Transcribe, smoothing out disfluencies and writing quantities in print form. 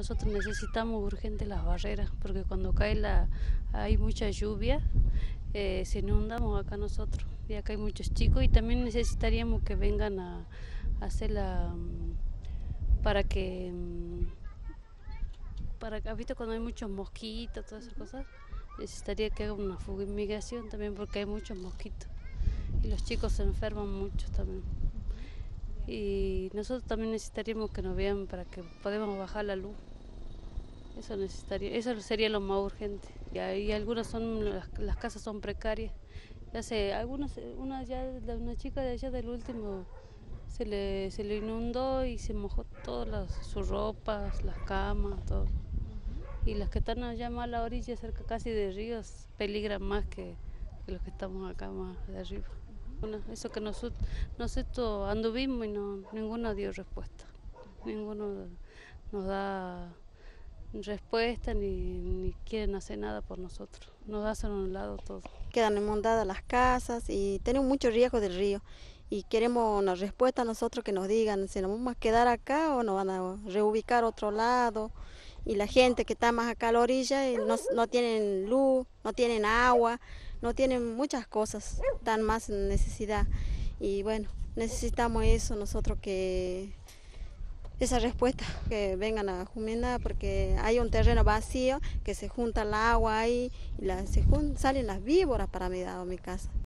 Nosotros necesitamos urgente las barreras, porque cuando cae hay mucha lluvia, se inundamos acá nosotros, y acá hay muchos chicos, y también necesitaríamos que vengan a hacer para que, ¿viste? Cuando hay muchos mosquitos, todas esas cosas, necesitaría que haga una fumigación también, porque hay muchos mosquitos, y los chicos se enferman mucho también. Y nosotros también necesitaríamos que nos vean para que podamos bajar la luz. Eso sería lo más urgente. Y algunas las casas son precarias. Ya sé, una chica de allá del último se le inundó y se mojó todas sus ropas, las camas, todo. Y las que están allá más a la orilla, cerca casi de ríos, peligran más que los que estamos acá más de arriba. Bueno, eso que nosotros anduvimos y ninguno dio respuesta. Ninguno nos da respuesta ni quieren hacer nada por nosotros. Nos hacen a un lado todo. Quedan inundadas las casas y tenemos mucho riesgo del río. Y queremos una respuesta a nosotros, que nos digan si nos vamos a quedar acá o nos van a reubicar a otro lado. Y la gente que está más acá a la orilla no tienen luz, no tienen agua, no tienen muchas cosas, están más en necesidad. Y bueno, necesitamos eso nosotros, que esa respuesta, que vengan a Jumena, porque hay un terreno vacío que se junta el agua ahí y salen las víboras para mi casa.